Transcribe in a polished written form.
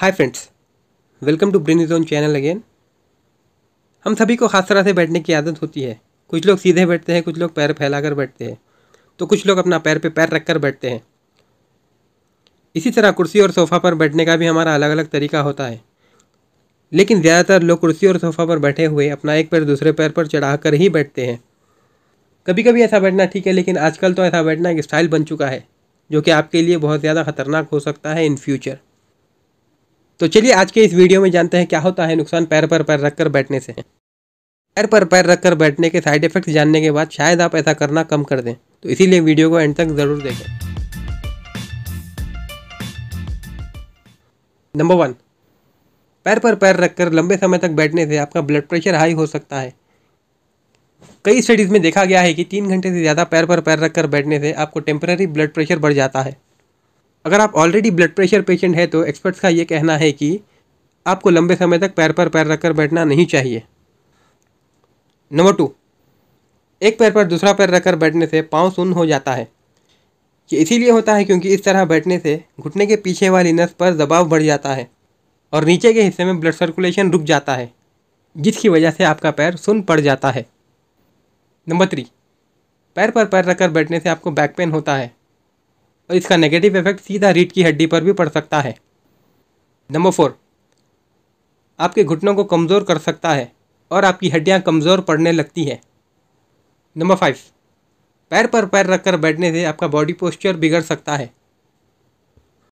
Hi friends, welcome to brain show channel again. हम सभी को खास तरह से बैठने की आदत होती है। कुछ लोग सीधे बैठते हैं, कुछ लोग पैर फैलाकर बैठते हैं, तो कुछ लोग अपना पैर पे पैर रखकर बैठते हैं। इसी तरह कुर्सी और सोफ़ा पर बैठने का भी हमारा अलग अलग तरीका होता है, लेकिन ज़्यादातर लोग कुर्सी और सोफ़ा पर बैठे हुए अपना एक पैर दूसरे पैर पर चढ़ा कर ही बैठते हैं। कभी कभी ऐसा बैठना ठीक है, लेकिन आजकल तो ऐसा बैठना एक स्टाइल बन चुका है जो कि आपके लिए बहुत ज़्यादा खतरनाक हो सकता है इन फ्यूचर। तो चलिए आज के इस वीडियो में जानते हैं क्या होता है नुकसान पैर पर पैर रखकर बैठने से। पैर पर पैर रखकर बैठने के साइड इफ़ेक्ट्स जानने के बाद शायद आप ऐसा करना कम कर दें, तो इसीलिए वीडियो को एंड तक ज़रूर देखें। नंबर 1, पैर पर पैर रखकर लंबे समय तक बैठने से आपका ब्लड प्रेशर हाई हो सकता है। कई स्टडीज़ में देखा गया है कि 3 घंटे से ज़्यादा पैर पर पैर रखकर बैठने से आपको टेम्परेरी ब्लड प्रेशर बढ़ जाता है। अगर आप ऑलरेडी ब्लड प्रेशर पेशेंट है तो एक्सपर्ट्स का ये कहना है कि आपको लंबे समय तक पैर पर पैर रखकर बैठना नहीं चाहिए। नंबर 2, एक पैर पर दूसरा पैर रखकर बैठने से पाँव सुन्न हो जाता है। ये इसीलिए होता है क्योंकि इस तरह बैठने से घुटने के पीछे वाली नस पर दबाव बढ़ जाता है और नीचे के हिस्से में ब्लड सर्कुलेशन रुक जाता है, जिसकी वजह से आपका पैर सुन्न पड़ जाता है। नंबर 3, पैर पर पैर रखकर बैठने से आपको बैक पेन होता है और इसका नेगेटिव इफेक्ट सीधा रीढ़ की हड्डी पर भी पड़ सकता है। नंबर 4, आपके घुटनों को कमज़ोर कर सकता है और आपकी हड्डियां कमज़ोर पड़ने लगती है। नंबर 5, पैर पर पैर रखकर बैठने से आपका बॉडी पोस्चर बिगड़ सकता है।